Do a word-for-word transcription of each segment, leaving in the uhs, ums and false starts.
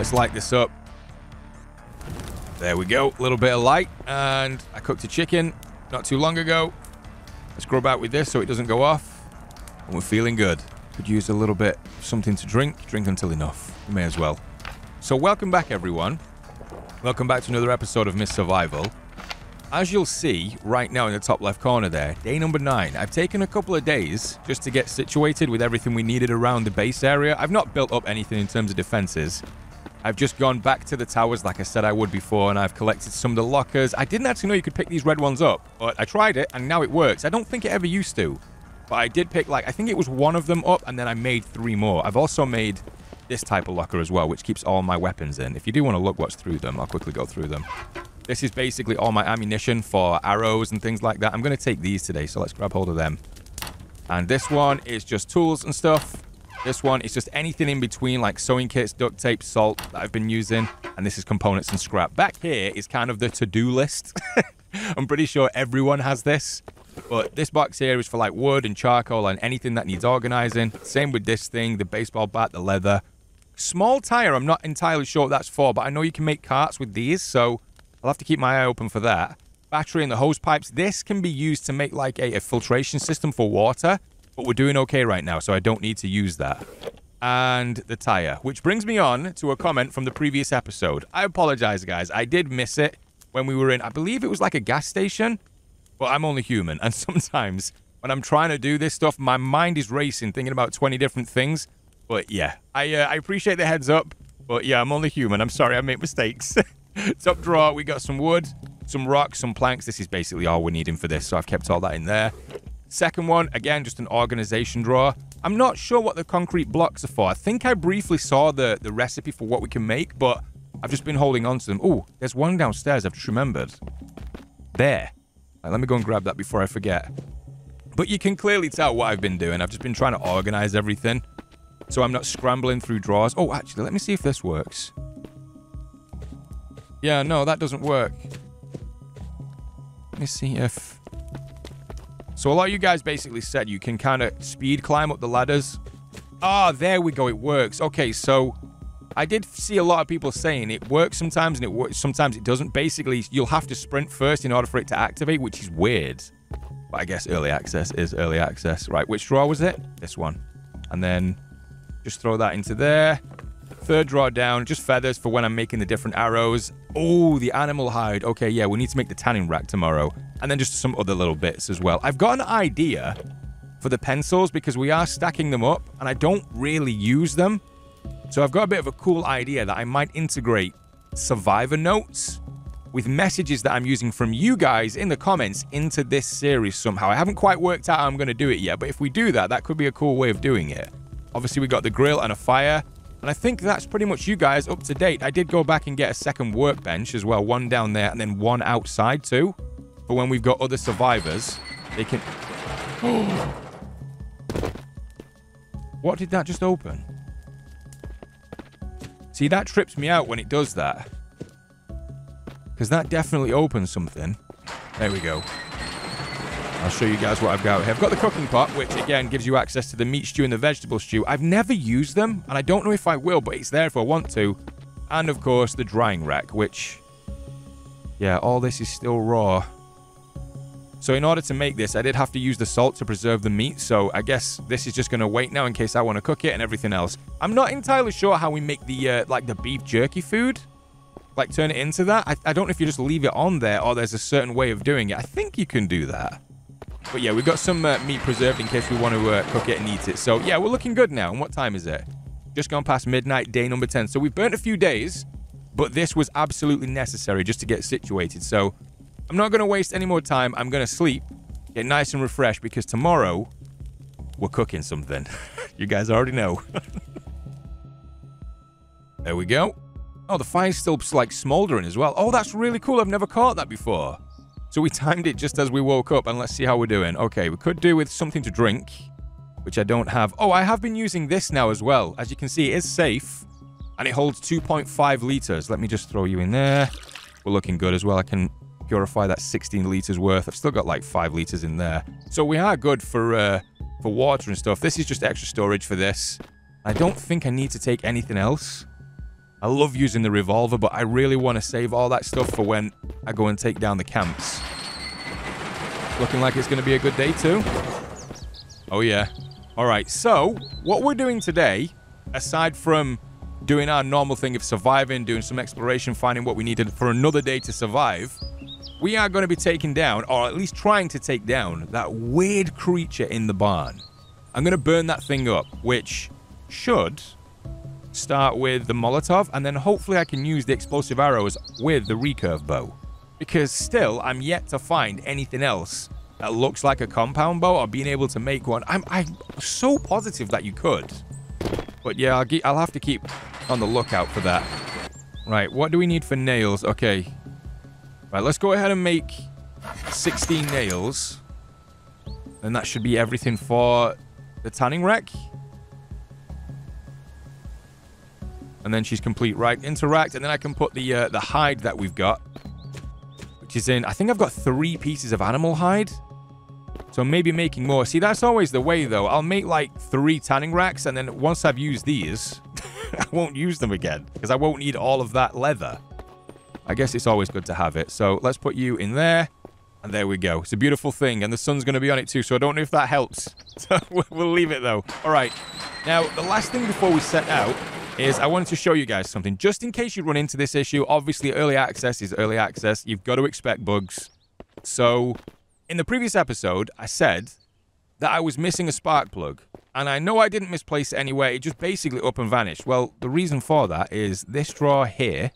Let's light this up. There we go. A little bit of light. And I cooked a chicken not too long ago. Let's grub out with this so it doesn't go off. And we're feeling good. Could use a little bit of something to drink. Drink until enough. We may as well. So welcome back, everyone. Welcome back to another episode of Mist Survival. As you'll see right now in the top left corner there, day number nine. I've taken a couple of days just to get situated with everything we needed around the base area. I've not built up anything in terms of defenses. I've just gone back to the towers like I said I would before, and I've collected some of the lockers. I didn't actually know you could pick these red ones up, but I tried it, and now it works. I don't think it ever used to, but I did pick, like, I think it was one of them up, and then I made three more. I've also made this type of locker as well, which keeps all my weapons in. If you do want to look what's through them, I'll quickly go through them. This is basically all my ammunition for arrows and things like that. I'm going to take these today, so let's grab hold of them. And this one is just tools and stuff. This one is just anything in between, like sewing kits, duct tape, salt that I've been using. And this is components and scrap. Back here is kind of the to-do list. I'm pretty sure everyone has this. But this box here is for like wood and charcoal and anything that needs organizing. Same with this thing, the baseball bat, the leather. Small tire, I'm not entirely sure what that's for, but I know you can make carts with these, so I'll have to keep my eye open for that. Battery and the hose pipes. This can be used to make like a, a filtration system for water, but we're doing okay right now, so I don't need to use that. And the tire, which brings me on to a comment from the previous episode. I apologize, guys. I did miss it when we were in, I believe it was like a gas station, but I'm only human. And sometimes when I'm trying to do this stuff, my mind is racing, thinking about twenty different things. But yeah, I, uh, I appreciate the heads up, but yeah, I'm only human. I'm sorry, I make mistakes. Top drawer, we got some wood, some rocks, some planks. This is basically all we're needing for this, so I've kept all that in there. Second one, again, just an organization drawer. I'm not sure what the concrete blocks are for. I think I briefly saw the, the recipe for what we can make, but I've just been holding on to them. Oh, there's one downstairs I've just remembered. There. Right, let me go and grab that before I forget. But you can clearly tell what I've been doing. I've just been trying to organize everything, so I'm not scrambling through drawers. Oh, actually, let me see if this works. Yeah, no, that doesn't work. Let me see if... So a lot of you guys basically said you can kind of speed climb up the ladders. Ah, there we go. It works. Okay, so I did see a lot of people saying it works sometimes and it works sometimes it doesn't. Basically, you'll have to sprint first in order for it to activate, which is weird. But I guess early access is early access. Right, which drawer was it? This one. And then just throw that into there. Third drawer down, just feathers for when I'm making the different arrows. Oh, the animal hide. Okay, yeah, we need to make the tanning rack tomorrow. And then just some other little bits as well. I've got an idea for the pencils because we are stacking them up and I don't really use them. So I've got a bit of a cool idea that I might integrate survivor notes with messages that I'm using from you guys in the comments into this series somehow. I haven't quite worked out how I'm going to do it yet, but if we do that, that could be a cool way of doing it. Obviously, we got the grill and a fire. And I think that's pretty much you guys up to date. I did go back and get a second workbench as well. One down there and then one outside too. But when we've got other survivors, they can... What did that just open? See, that trips me out when it does that. Because that definitely opens something. There we go. I'll show you guys what I've got here. I've got the cooking pot, which again gives you access to the meat stew and the vegetable stew. I've never used them, and I don't know if I will, but it's there if I want to. And of course, the drying rack, which, yeah, all this is still raw. So in order to make this, I did have to use the salt to preserve the meat. So I guess this is just going to wait now in case I want to cook it and everything else. I'm not entirely sure how we make the, uh, like, the beef jerky food. Like, turn it into that. I, I don't know if you just leave it on there or there's a certain way of doing it. I think you can do that. But yeah, we've got some uh, meat preserved in case we want to uh, cook it and eat it. So yeah, we're looking good now. And what time is it? Just gone past midnight, day number ten. So we've burnt a few days, but this was absolutely necessary just to get situated. So I'm not going to waste any more time. I'm going to sleep, get nice and refreshed, because tomorrow we're cooking something. You guys already know. There we go. Oh, the fire's still like smoldering as well. Oh, that's really cool. I've never caught that before. So we timed it just as we woke up, and let's see how we're doing. Okay, we could do with something to drink, which I don't have. Oh, I have been using this now as well. As you can see, it is safe, and it holds two point five litres. Let me just throw you in there. We're looking good as well. I can purify that sixteen litres worth. I've still got like five litres in there. So we are good for, uh, for water and stuff. This is just extra storage for this. I don't think I need to take anything else. I love using the revolver, but I really want to save all that stuff for when I go and take down the camps. Looking like it's going to be a good day too. Oh yeah. All right, so what we're doing today, aside from doing our normal thing of surviving, doing some exploration, finding what we needed for another day to survive, we are going to be taking down, or at least trying to take down, that weird creature in the barn. I'm going to burn that thing up, which should start with the Molotov, and then hopefully I can use the explosive arrows with the recurve bow. Because still, I'm yet to find anything else that looks like a compound bow or being able to make one. I'm, I'm so positive that you could. But yeah, I'll, get, I'll have to keep on the lookout for that. Right, what do we need for nails? Okay. Right, let's go ahead and make sixteen nails. And that should be everything for the tanning rack. And then she's complete, right? Interact, and then I can put the uh, the hide that we've got. Which is in, I think I've got three pieces of animal hide. So maybe making more. See, that's always the way, though. I'll make, like, three tanning racks, and then once I've used these, I won't use them again, because I won't need all of that leather. I guess it's always good to have it. So let's put you in there, and there we go. It's a beautiful thing, and the sun's going to be on it, too, so I don't know if that helps. So we'll leave it, though. All right. Now, the last thing before we set out is I wanted to show you guys something. Just in case you run into this issue, obviously, early access is early access. You've got to expect bugs. So in the previous episode, I said that I was missing a spark plug. And I know I didn't misplace it anywhere. It just basically up and vanished. Well, the reason for that is this drawer here,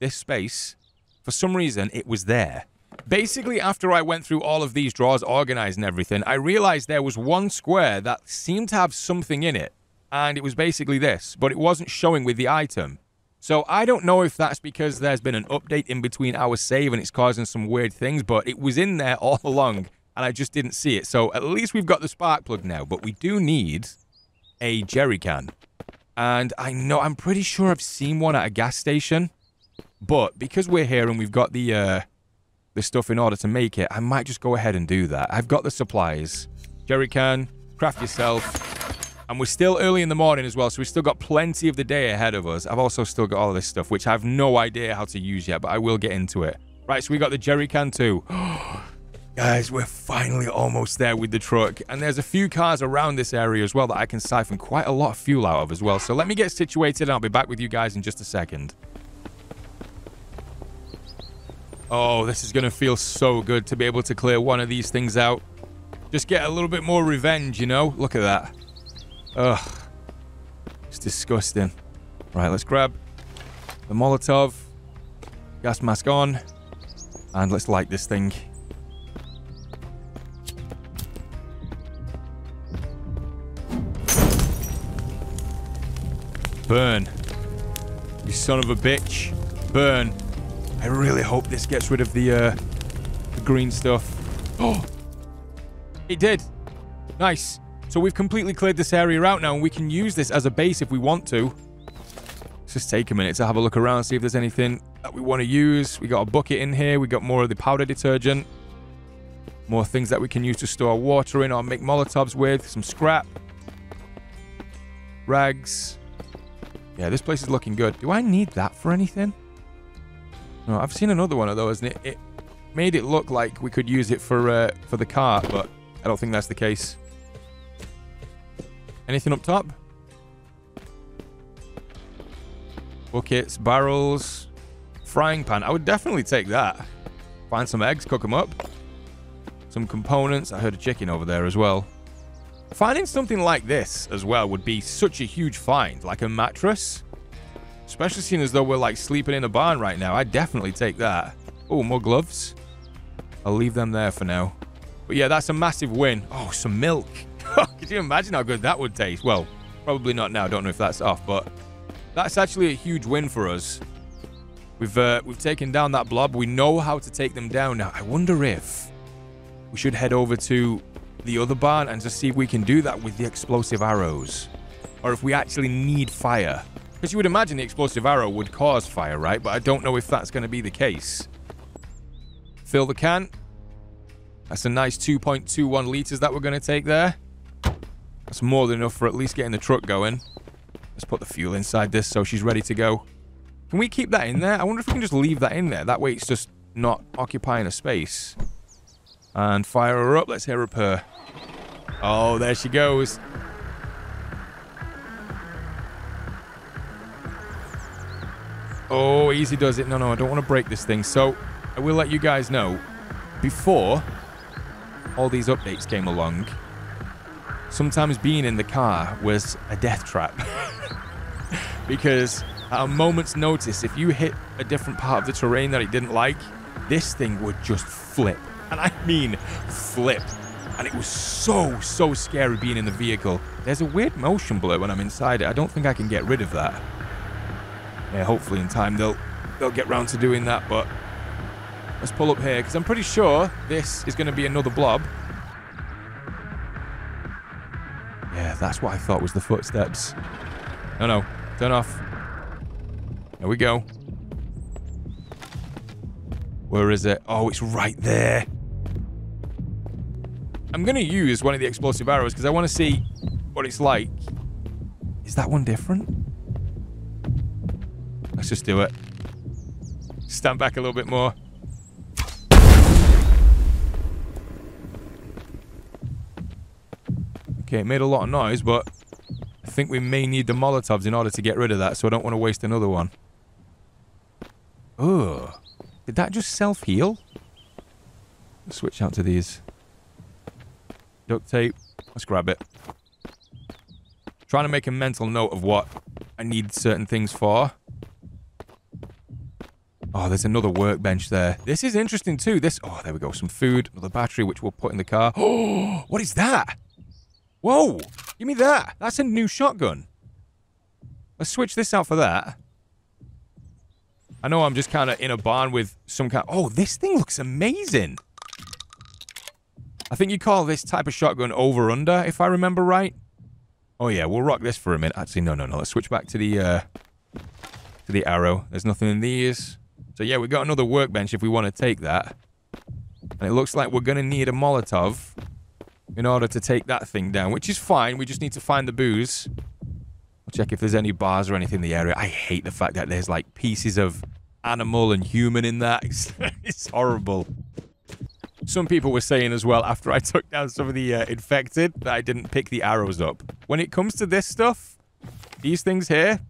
this space, for some reason, it was there. Basically, after I went through all of these drawers, organized and everything, I realized there was one square that seemed to have something in it. And it was basically this, but it wasn't showing with the item. So I don't know if that's because there's been an update in between our save and it's causing some weird things, but it was in there all along and I just didn't see it. So at least we've got the spark plug now, but we do need a jerry can. And I know, I'm pretty sure I've seen one at a gas station, but because we're here and we've got the, uh, the stuff in order to make it, I might just go ahead and do that. I've got the supplies. Jerry can, craft yourself. And we're still early in the morning as well, so we've still got plenty of the day ahead of us. I've also still got all of this stuff, which I have no idea how to use yet, but I will get into it. Right, so we got the jerry can too. Guys, we're finally almost there with the truck. And there's a few cars around this area as well that I can siphon quite a lot of fuel out of as well. So let me get situated, and I'll be back with you guys in just a second. Oh, this is going to feel so good to be able to clear one of these things out. Just get a little bit more revenge, you know? Look at that. Ugh, it's disgusting. Right, let's grab the Molotov, gas mask on, and let's light this thing. Burn. You son of a bitch. Burn. I really hope this gets rid of the, uh, the green stuff. Oh, it did. Nice. So we've completely cleared this area out now, and we can use this as a base if we want to. Let's just take a minute to have a look around, see if there's anything that we want to use. We got a bucket in here. We got more of the powder detergent. More things that we can use to store water in or make Molotovs with. Some scrap. Rags. Yeah, this place is looking good. Do I need that for anything? No, I've seen another one of those, and it, it made it look like we could use it for, uh, for the car, but I don't think that's the case. Anything up top? Buckets, barrels, frying pan. I would definitely take that. Find some eggs, cook them up. Some components. I heard a chicken over there as well. Finding something like this as well would be such a huge find, like a mattress. Especially seeing as though we're like sleeping in a barn right now. I'd definitely take that. Oh, more gloves. I'll leave them there for now. But yeah, that's a massive win. Oh, some milk. Could you imagine how good that would taste? Well, probably not now. Don't know if that's off, but that's actually a huge win for us. We've uh, we've taken down that blob. We know how to take them down now. I wonder if we should head over to the other barn and just see if we can do that with the explosive arrows, or if we actually need fire. Because you would imagine the explosive arrow would cause fire, right? But I don't know if that's going to be the case. Fill the can. That's a nice two point two one liters that we're going to take there. That's more than enough for at least getting the truck going. Let's put the fuel inside this so she's ready to go. Can we keep that in there? I wonder if we can just leave that in there. That way it's just not occupying a space. And fire her up. Let's hear up her. Oh, there she goes. Oh, easy does it. No, no, I don't want to break this thing. So I will let you guys know, before all these updates came along, sometimes being in the car was a death trap. Because at a moment's notice, if you hit a different part of the terrain that it didn't like, this thing would just flip. And I mean flip. And it was so, so scary being in the vehicle. There's a weird motion blur when I'm inside it. I don't think I can get rid of that. Yeah, hopefully in time they'll they'll get round to doing that, but let's pull up here, because I'm pretty sure this is going to be another blob. Yeah, that's what I thought was the footsteps. No, no. Turn off. There we go. Where is it? Oh, it's right there. I'm going to use one of the explosive arrows because I want to see what it's like. Is that one different? Let's just do it. Stand back a little bit more. Okay, it made a lot of noise, but I think we may need the Molotovs in order to get rid of that, so I don't want to waste another one. Oh, did that just self-heal? Let's switch out to these. Duct tape. Let's grab it. Trying to make a mental note of what I need certain things for. Oh, there's another workbench there. This is interesting too. This... Oh, there we go. Some food. Another battery, which we'll put in the car. Oh, what is that? Whoa! Give me that! That's a new shotgun. Let's switch this out for that. I know I'm just kind of in a barn with some kind... Oh, this thing looks amazing! I think you call this type of shotgun over-under, if I remember right. Oh yeah, we'll rock this for a minute. Actually, no, no, no. Let's switch back to the, uh, to the arrow. There's nothing in these. So yeah, we've got another workbench if we want to take that. And it looks like we're going to need a Molotov in order to take that thing down, which is fine. We just need to find the booze. I'll check if there's any bars or anything in the area. I hate the fact that there's, like, pieces of animal and human in that. It's, it's horrible. Some people were saying as well, after I took down some of the uh, infected, that I didn't pick the arrows up. When it comes to this stuff, these things here,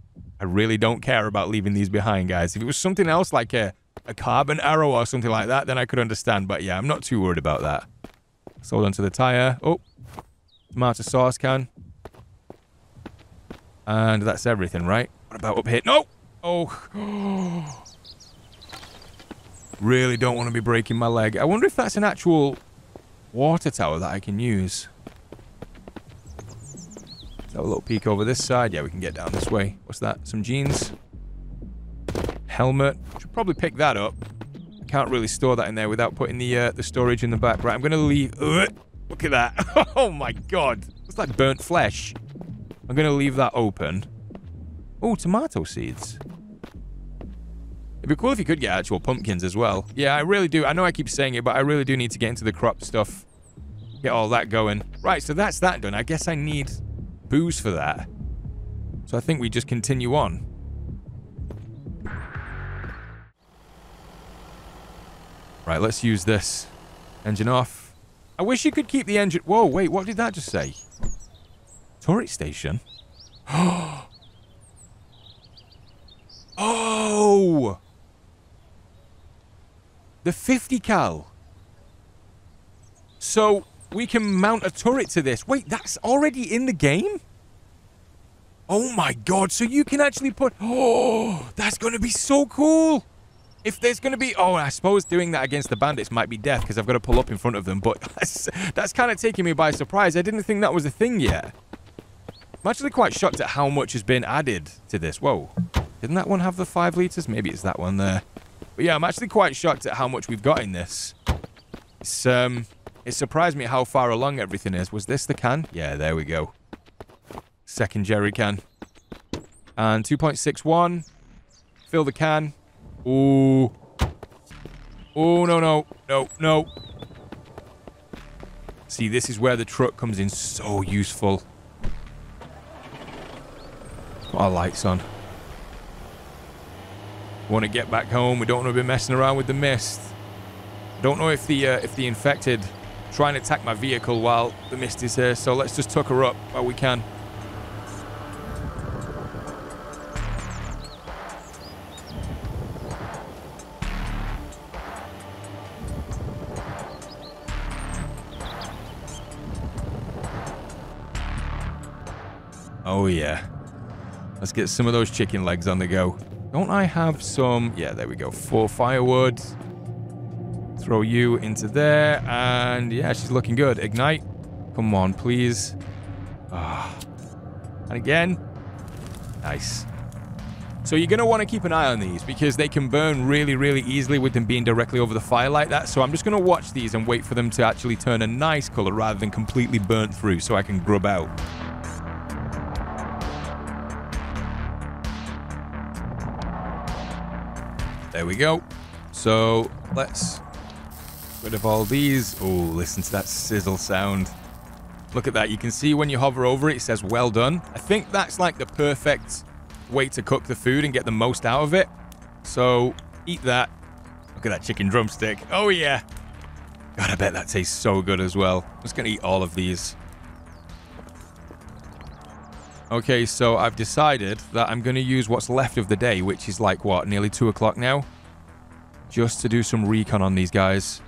I really don't care about leaving these behind, guys. If it was something else, like a, a carbon arrow or something like that, then I could understand. But yeah, I'm not too worried about that. Sold onto the tire. Oh, tomato sauce can. And that's everything, right? What about up here? No! Oh. Really don't want to be breaking my leg. I wonder if that's an actual water tower that I can use. Let's have a little peek over this side. Yeah, we can get down this way. What's that? Some jeans. Helmet. Should probably pick that up. Can't really store that in there without putting the uh, the storage in the back. Right, I'm going to leave... Ugh, look at that. Oh, my God. It's like burnt flesh. I'm going to leave that open. Oh, tomato seeds. It'd be cool if you could get actual pumpkins as well. Yeah, I really do. I know I keep saying it, but I really do need to get into the crop stuff. Get all that going. Right, so that's that done. I guess I need booze for that. So I think we just continue on. Right, let's use this. Engine off. I wish you could keep the engine... Whoa, wait, what did that just say? Turret station? Oh! The fifty cal. So, we can mount a turret to this. Wait, that's already in the game? Oh my God, so you can actually put... Oh, that's going to be so cool! If there's going to be... Oh, I suppose doing that against the bandits might be death because I've got to pull up in front of them. But that's, that's kind of taking me by surprise. I didn't think that was a thing yet. I'm actually quite shocked at how much has been added to this. Whoa. Didn't that one have the five litres? Maybe it's that one there. But yeah, I'm actually quite shocked at how much we've got in this. It's, um, it surprised me how far along everything is. Was this the can? Yeah, there we go. Second jerry can. And two point six one. Fill the can. Ooh. Oh, no, no. No, no. See, this is where the truck comes in so useful. Put our lights on. We want to get back home. We don't want to be messing around with the mist. Don't know if the uh, if the infected try and attack my vehicle while the mist is here, so let's just tuck her up while we can. Oh yeah, let's get some of those chicken legs on the go. Don't I have some? Yeah, there we go. Four firewood. Throw you into there, and yeah, she's looking good. Ignite. Come on, please. Ah. And again. Nice. So you're going to want to keep an eye on these because they can burn really, really easily with them being directly over the fire like that. So I'm just going to watch these and wait for them to actually turn a nice color rather than completely burnt through so I can grub out. There we go. So let's get rid of all these. Oh, listen to that sizzle sound. Look at that. You can see when you hover over it, it says well done. I think that's like the perfect way to cook the food and get the most out of it. So eat that. Look at that chicken drumstick. Oh, yeah. God, I bet that tastes so good as well. I'm just going to eat all of these. Okay, so I've decided that I'm going to use what's left of the day, which is like, what, nearly two o'clock now? Just to do some recon on these guys.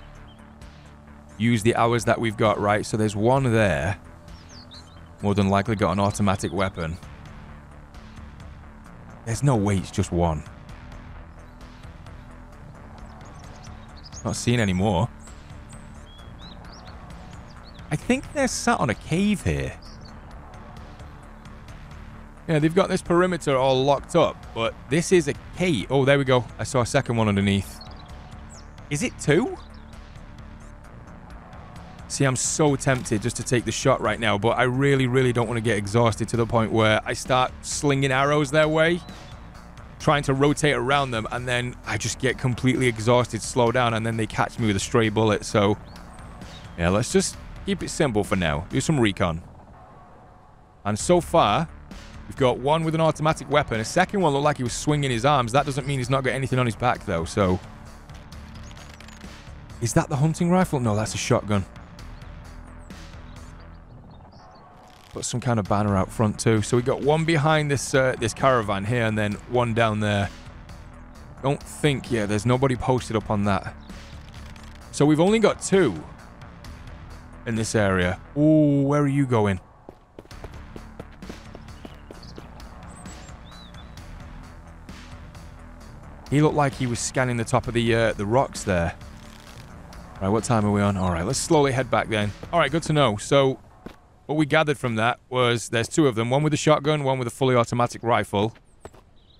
Use the hours that we've got, right? So there's one there. More than likely got an automatic weapon. There's no way it's just one. Not seeing any more. I think they're sat on a cave here. Yeah, they've got this perimeter all locked up, but this is a cave. Oh, there we go. I saw a second one underneath. Is it two? See, I'm so tempted just to take the shot right now, but I really, really don't want to get exhausted to the point where I start slinging arrows their way, trying to rotate around them, and then I just get completely exhausted, slow down, and then they catch me with a stray bullet. So, yeah, let's just keep it simple for now. Do some recon. And so far, we've got one with an automatic weapon. A second one looked like he was swinging his arms. That doesn't mean he's not got anything on his back, though, so... Is that the hunting rifle? No, that's a shotgun. Put some kind of banner out front, too. So we got one behind this uh, this caravan here and then one down there. Don't think, yeah, there's nobody posted up on that. So we've only got two in this area. Ooh, where are you going? He looked like he was scanning the top of the uh, the rocks there. All right, what time are we on? All right, let's slowly head back then. All right, good to know. So what we gathered from that was there's two of them, one with a shotgun, one with a fully automatic rifle.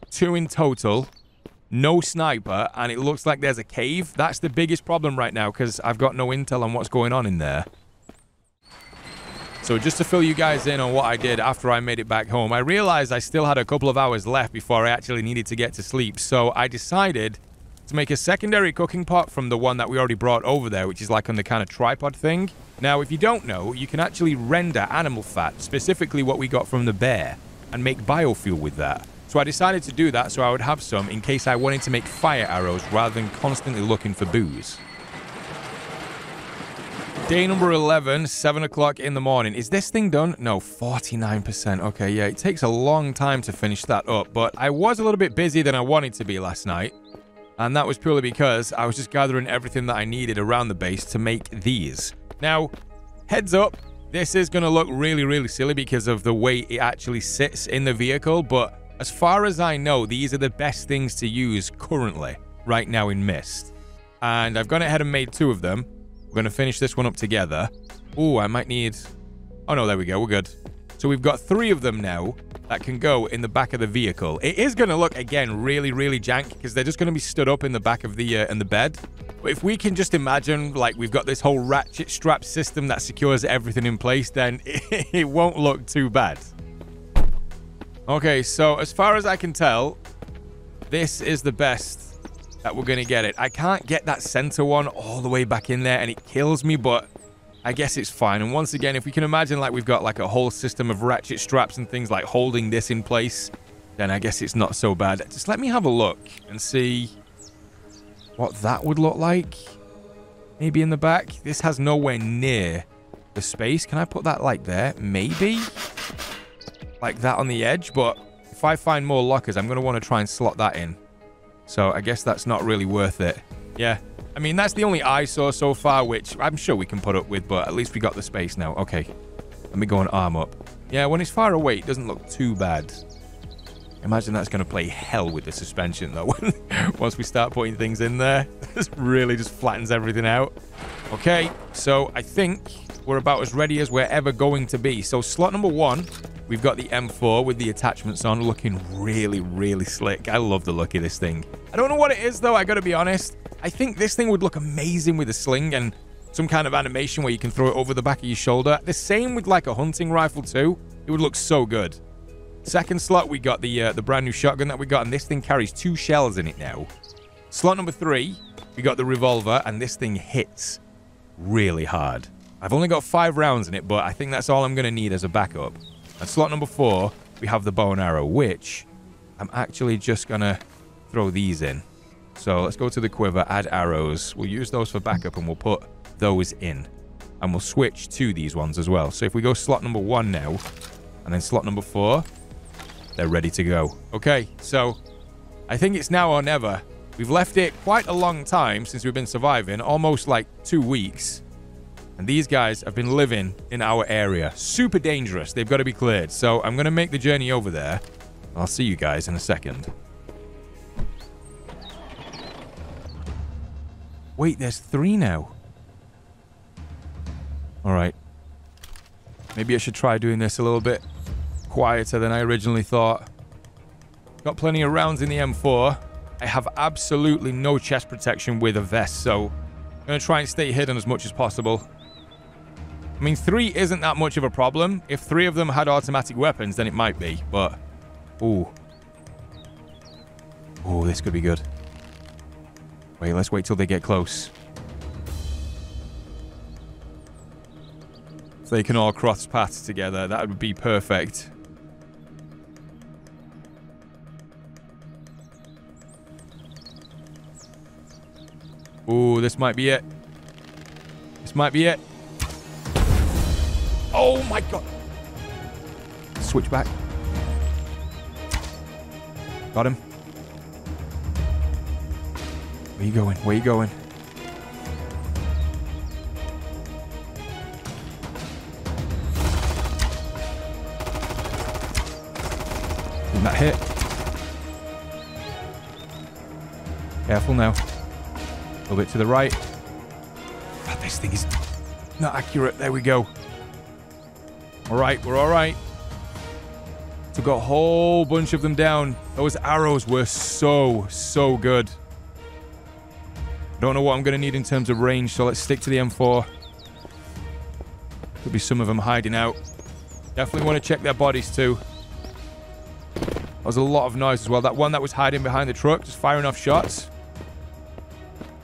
Two in total, no sniper, and it looks like there's a cave. That's the biggest problem right now because I've got no intel on what's going on in there. So just to fill you guys in on what I did after I made it back home, I realized I still had a couple of hours left before I actually needed to get to sleep. So I decided to make a secondary cooking pot from the one that we already brought over there, which is like on the kind of tripod thing. Now, if you don't know, you can actually render animal fat, specifically what we got from the bear, and make biofuel with that. So I decided to do that so I would have some in case I wanted to make fire arrows rather than constantly looking for booze. Day number eleven, seven o'clock in the morning. Is this thing done? No, forty-nine percent. Okay, yeah, it takes a long time to finish that up, but I was a little bit busier than I wanted to be last night, and that was purely because I was just gathering everything that I needed around the base to make these. Now, heads up, this is going to look really, really silly because of the way it actually sits in the vehicle, but as far as I know, these are the best things to use currently, right now in Mist. And I've gone ahead and made two of them. We're going to finish this one up together. Ooh, I might need... Oh, no, there we go. We're good. So we've got three of them now that can go in the back of the vehicle. It is going to look, again, really, really jank because they're just going to be stood up in the back of the, uh, in the bed. But if we can just imagine, like, we've got this whole ratchet strap system that secures everything in place, then it, it won't look too bad. Okay, so as far as I can tell, this is the best that we're going to get it. I can't get that center one all the way back in there and it kills me, but I guess it's fine. And once again, if we can imagine like we've got like a whole system of ratchet straps and things like holding this in place, then I guess it's not so bad. Just let me have a look and see what that would look like. Maybe in the back. This has nowhere near the space. Can I put that like there? Maybe. Like that on the edge. But if I find more lockers, I'm going to want to try and slot that in. So I guess that's not really worth it. Yeah. I mean, that's the only eyesore so far, which I'm sure we can put up with. But at least we got the space now. Okay. Let me go and arm up. Yeah, when it's far away, it doesn't look too bad. Imagine that's going to play hell with the suspension, though. Once we start putting things in there, this really just flattens everything out. Okay, so I think we're about as ready as we're ever going to be. So slot number one, we've got the M four with the attachments on, looking really, really slick. I love the look of this thing. I don't know what it is, though, I got to be honest. I think this thing would look amazing with a sling and some kind of animation where you can throw it over the back of your shoulder. The same with, like, a hunting rifle, too. It would look so good. Second slot, we got the uh, the brand new shotgun that we got, and this thing carries two shells in it now. Slot number three, we got the revolver, and this thing hits really hard. I've only got five rounds in it, but I think that's all I'm going to need as a backup. And slot number four, we have the bow and arrow, which I'm actually just going to throw these in. So let's go to the quiver, add arrows. We'll use those for backup, and we'll put those in. And we'll switch to these ones as well. So if we go slot number one now, and then slot number four... they're ready to go. Okay, so I think it's now or never. We've left it quite a long time since we've been surviving, almost like two weeks. And these guys have been living in our area. Super dangerous. They've got to be cleared. So I'm going to make the journey over there. I'll see you guys in a second. Wait, there's three now. All right. Maybe I should try doing this a little bit quieter than I originally thought. Got plenty of rounds in the M four. I have absolutely no chest protection with a vest, so I'm going to try and stay hidden as much as possible. I mean, three isn't that much of a problem. If three of them had automatic weapons, then it might be, but... ooh. Ooh, this could be good. Wait, let's wait till they get close. If they can all cross paths together, that would be perfect. Ooh, this might be it. This might be it. Oh my god. Switch back. Got him. Where you going? Where you going? Did that hit? Careful now. A little bit to the right. God, this thing is not accurate. There we go. All right, we're all right. Took a whole bunch of them down. Those arrows were so, so good. I don't know what I'm going to need in terms of range, so let's stick to the M four. Could be some of them hiding out. Definitely want to check their bodies too. That was a lot of noise as well. That one that was hiding behind the truck, just firing off shots.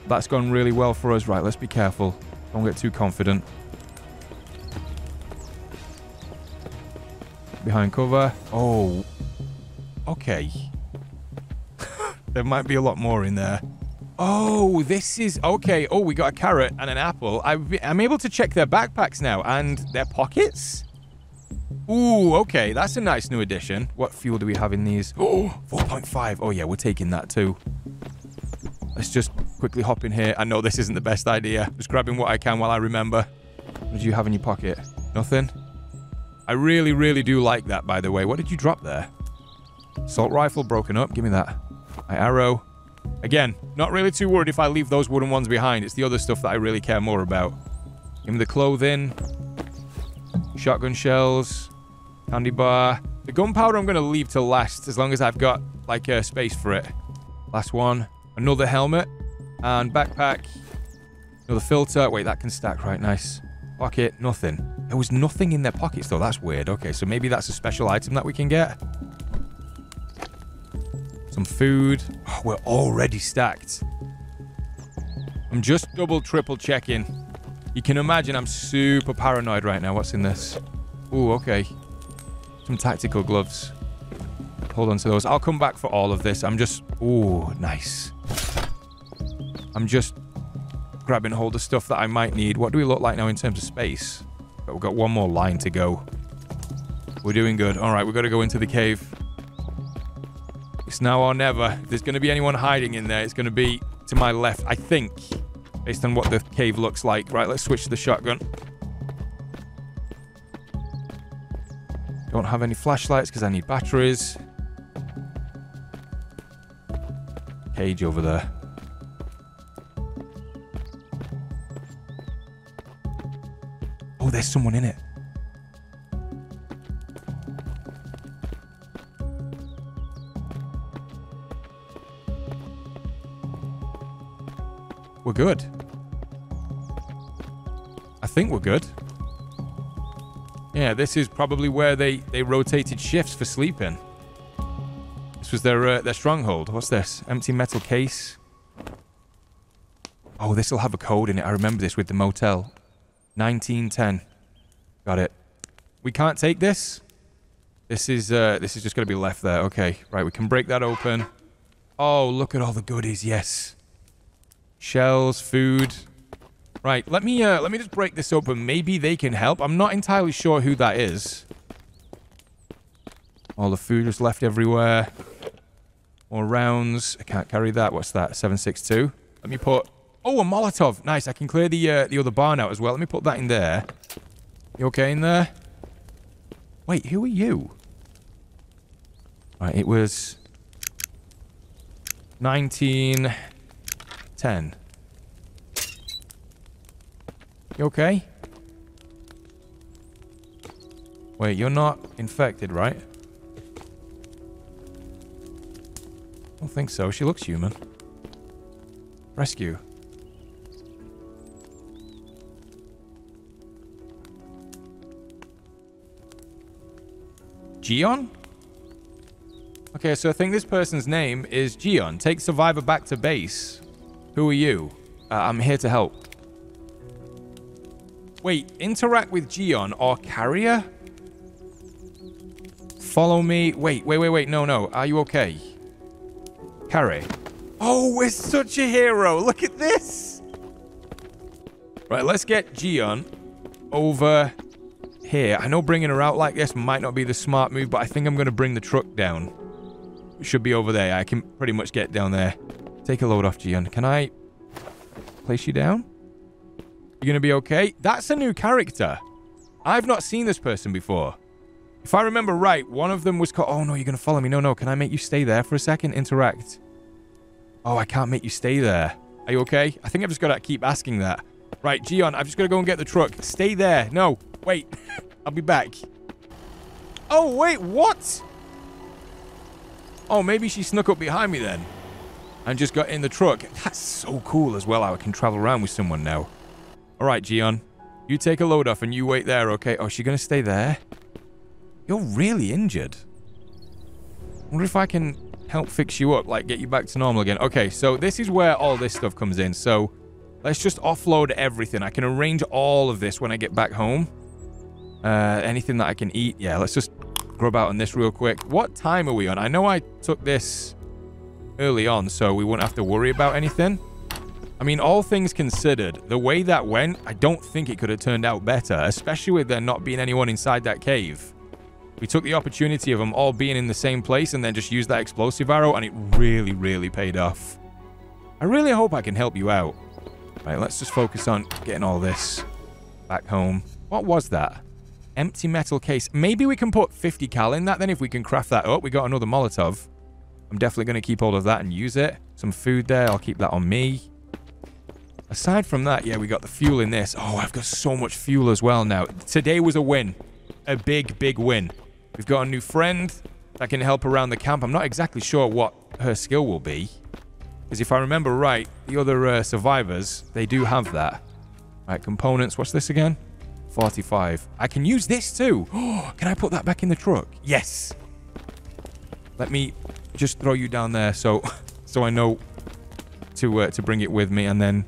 That's gone really well for us. Right, let's be careful. Don't get too confident. Behind cover. Oh. Okay. There might be a lot more in there. Oh, this is... okay. Oh, we got a carrot and an apple. I've, I'm able to check their backpacks now and their pockets. Ooh, okay. That's a nice new addition. What fuel do we have in these? Oh, four point five. Oh, yeah, we're taking that too. Let's just quickly hop in here. I know this isn't the best idea. Just grabbing what I can while I remember. What do you have in your pocket? Nothing? I really, really do like that, by the way. What did you drop there? Assault rifle broken up. Give me that. My arrow. Again, not really too worried if I leave those wooden ones behind. It's the other stuff that I really care more about. Give me the clothing. Shotgun shells. Candy bar. The gunpowder I'm going to leave to last as long as I've got, like, uh, space for it. Last one. Another helmet. And backpack. Another filter. Wait, that can stack, right? Nice. Pocket. Nothing. There was nothing in their pockets, though. That's weird. Okay, so maybe that's a special item that we can get. Some food. Oh, we're already stacked. I'm just double, triple checking. You can imagine I'm super paranoid right now. What's in this? Ooh, okay. Some tactical gloves. hold on to those. I'll come back for all of this. I'm just... Ooh, nice. I'm just grabbing hold of stuff that I might need. What do we look like now in terms of space? But we've got one more line to go. We're doing good. All right, we've got to go into the cave. It's now or never. If there's going to be anyone hiding in there, it's going to be to my left, I think, based on what the cave looks like. Right, let's switch to the shotgun. Don't have any flashlights because I need batteries. Cage over there. Oh, there's someone in it. We're good. I think we're good. Yeah, this is probably where they, they rotated shifts for sleeping. This was their, uh, their stronghold. What's this? Empty metal case. Oh, this will have a code in it. I remember this with the motel. nineteen ten. Got it. We can't take this. This is uh, this is just going to be left there. Okay, right. We can break that open. Oh, look at all the goodies. Yes, shells, food. Right. Let me uh, let me just break this open. Maybe they can help. I'm not entirely sure who that is. All the food is left everywhere. More rounds. I can't carry that. What's that? seven six two. Let me put. Oh, a Molotov. Nice. I can clear the uh, the other barn out as well. Let me put that in there. You okay in there? Wait, who are you? All right, it was... nineteen ten. You okay? Wait, you're not infected, right? I don't think so. She looks human. Rescue. Gion? Okay, so I think this person's name is Gion. Take Survivor back to base. Who are you? Uh, I'm here to help. Wait, interact with Gion or Carrier? Follow me. Wait, wait, wait, wait. No, no. Are you okay? Carry. Oh, we're such a hero. Look at this. Right, let's get Gion over... here. I know bringing her out like this might not be the smart move, but I think I'm going to bring the truck down. It should be over there. I can pretty much get down there. Take a load off, Gion. Can I place you down? You're going to be okay? That's a new character. I've not seen this person before. If I remember right, one of them was called... Oh, no, you're going to follow me. No, no. Can I make you stay there for a second? Interact. Oh, I can't make you stay there. Are you okay? I think I've just got to keep asking that. Right, Gion, I've just got to go and get the truck. Stay there. No. Wait, I'll be back. Oh, wait, what? Oh, maybe she snuck up behind me then and just got in the truck. That's so cool as well, how I can travel around with someone now. All right, Gion, you take a load off and you wait there, okay? Oh, she's going to stay there? You're really injured. I wonder if I can help fix you up, like get you back to normal again. Okay, so this is where all this stuff comes in. So let's just offload everything. I can arrange all of this when I get back home. Uh, anything that I can eat. Yeah, let's just grub out on this real quick. What time are we on? I know I took this early on, so we won't have to worry about anything. I mean, all things considered, the way that went, I don't think it could have turned out better, especially with there not being anyone inside that cave. We took the opportunity of them all being in the same place and then just used that explosive arrow, and it really, really paid off. I really hope I can help you out. Right, let's just focus on getting all this back home. What was that? Empty metal case. Maybe we can put fifty cal in that then if we can craft that up. We got another Molotov. I'm definitely going to keep all of that and use it. Some food there. I'll keep that on me. Aside from that, yeah, we got the fuel in this. Oh, I've got so much fuel as well now. Today was a win. A big, big win. We've got a new friend that can help around the camp. I'm not exactly sure what her skill will be. Because if I remember right, the other uh, survivors, they do have that. All right, components. What's this again? forty-five. I can use this too. Oh, can I put that back in the truck? Yes. Let me just throw you down there so so I know to uh, to bring it with me. And then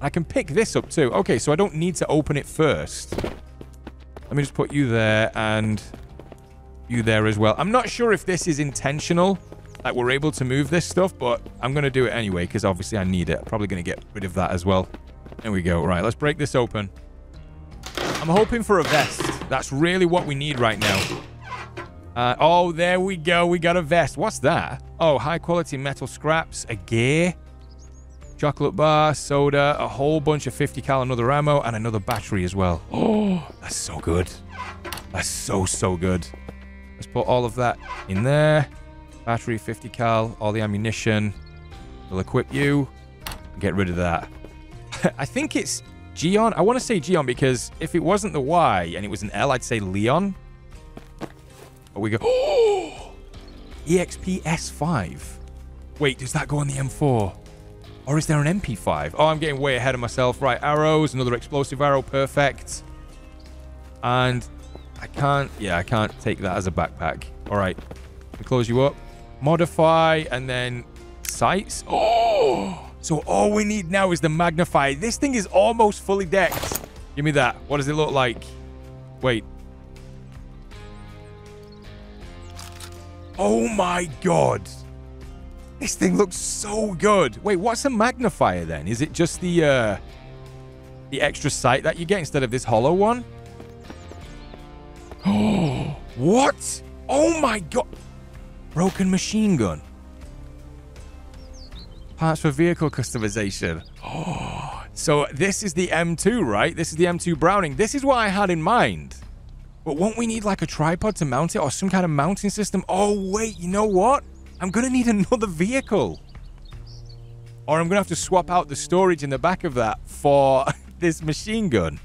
I can pick this up too. Okay, so I don't need to open it first. Let me just put you there and you there as well. I'm not sure if this is intentional, like we're able to move this stuff, but I'm going to do it anyway because obviously I need it. I'm probably going to get rid of that as well. There we go. Right, let's break this open. I'm hoping for a vest. That's really what we need right now. Uh, oh, there we go. We got a vest. What's that? Oh, high-quality metal scraps, a gear, chocolate bar, soda, a whole bunch of fifty cal and other ammo, and another battery as well. Oh, that's so good. That's so, so good. Let's put all of that in there. Battery, fifty cal, all the ammunition. We'll equip you. Get rid of that. I think it's Gion. I want to say Gion because if it wasn't the Y and it was an L, I'd say Leon. Oh, we go. Oh! E X P S five. Wait, does that go on the M four? Or is there an M P five? Oh, I'm getting way ahead of myself. Right, arrows, another explosive arrow, perfect. And I can't, yeah, I can't take that as a backpack. All right, we close you up. Modify, and then sights. Oh! So all we need now is the magnify. This thing is almost fully decked. Give me that. What does it look like? Wait. Oh my god. This thing looks so good. Wait, what's a magnifier then? Is it just the uh, the extra sight that you get instead of this hollow one? Oh, what? Oh my god. Broken machine gun. Parts for vehicle customization. Oh, so this is the M two, right? This is the M two Browning. This is what I had in mind. But won't we need like a tripod to mount it or some kind of mounting system? Oh, wait, you know what? I'm going to need another vehicle. Or I'm going to have to swap out the storage in the back of that for this machine gun.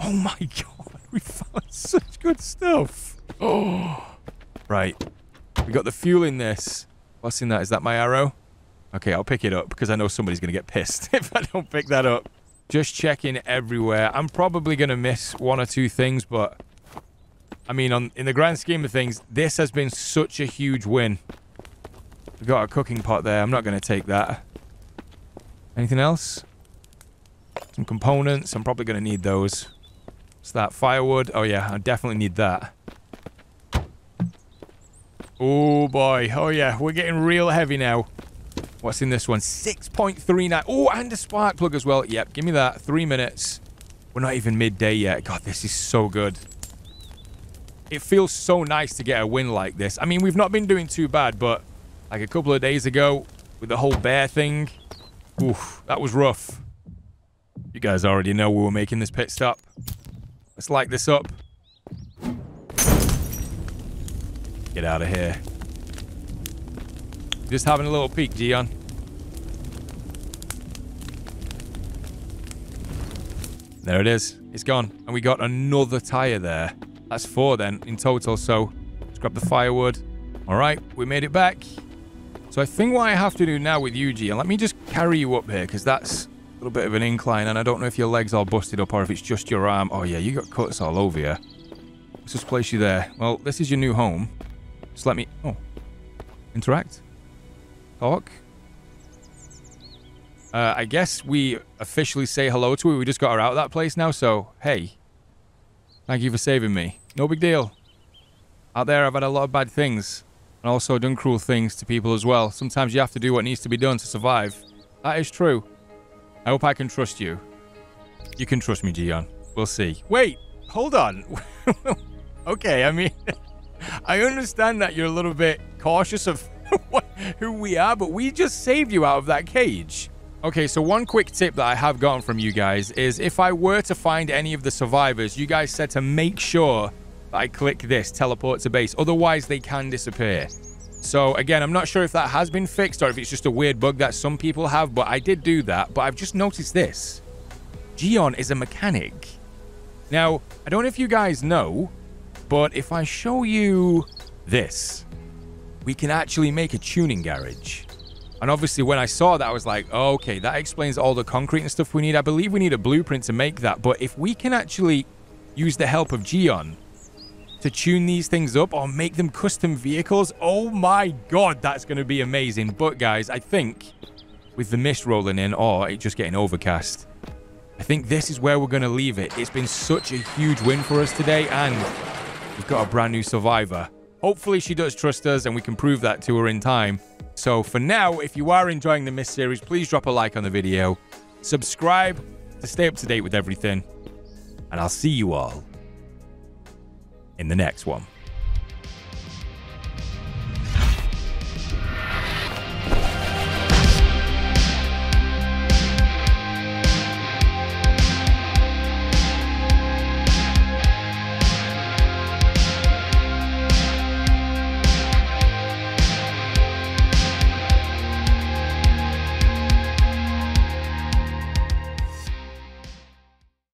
Oh my god, we found such good stuff. Oh, right. We got the fuel in this. What's in that? Is that my arrow? Okay, I'll pick it up because I know somebody's going to get pissed if I don't pick that up. Just checking everywhere. I'm probably going to miss one or two things, but... I mean, on, in the grand scheme of things, this has been such a huge win. We've got a cooking pot there. I'm not going to take that. Anything else? Some components. I'm probably going to need those. What's that? Firewood. Oh, yeah. I definitely need that. Oh, boy. Oh, yeah. We're getting real heavy now. What's in this one? six point three nine. Oh, and a spark plug as well. Yep. Give me that. Three minutes. We're not even midday yet. God, this is so good. It feels so nice to get a win like this. I mean, we've not been doing too bad, but like a couple of days ago with the whole bear thing, oof, that was rough. You guys already know we were making this pit stop. Let's light this up. Get out of here. Just having a little peek, Gion. There it is. It's gone. And we got another tire there. That's four then in total, so let's grab the firewood. All right, we made it back. So I think what I have to do now with you, Gion, let me just carry you up here because that's a little bit of an incline and I don't know if your leg's all busted up or if it's just your arm. Oh yeah, you got cuts all over you. Let's just place you there. Well, this is your new home. Just let me... Oh. Interact. Talk. Uh, I guess we officially say hello to her. We just got her out of that place now, so hey. Thank you for saving me. No big deal. Out there, I've had a lot of bad things. And also done cruel things to people as well. Sometimes you have to do what needs to be done to survive. That is true. I hope I can trust you. You can trust me, Gion. We'll see. Wait, hold on. Okay, I mean, I understand that you're a little bit cautious of what, who we are, but we just saved you out of that cage. Okay, so one quick tip that I have gotten from you guys is if I were to find any of the survivors, you guys said to make sure that I click this, teleport to base. Otherwise, they can disappear. So, again, I'm not sure if that has been fixed or if it's just a weird bug that some people have, but I did do that. But I've just noticed this. Gion is a mechanic. Now, I don't know if you guys know, but if I show you this, we can actually make a tuning garage. And obviously, when I saw that, I was like, oh, okay, that explains all the concrete and stuff we need. I believe we need a blueprint to make that. But if we can actually use the help of Gion to tune these things up or make them custom vehicles, oh my god, that's going to be amazing. But guys, I think with the mist rolling in or it just getting overcast, I think this is where we're going to leave it. It's been such a huge win for us today. And We've got a brand new survivor. Hopefully she does trust us and we can prove that to her in time. So for now, if you are enjoying the Mist series, please drop a like on the video. Subscribe to stay up to date with everything. And I'll see you all in the next one.